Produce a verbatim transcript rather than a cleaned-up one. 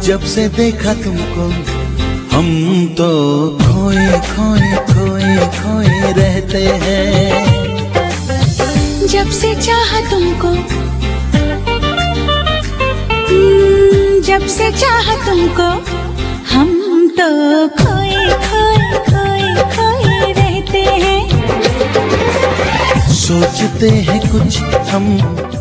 जब से देखा तुमको हम तो खोए खोए खोए खोए रहते हैं। जब से चाहा तुमको, जब से चाहा तुमको हम तो खोए खोए खोए खोए रहते हैं। सोचते हैं कुछ हम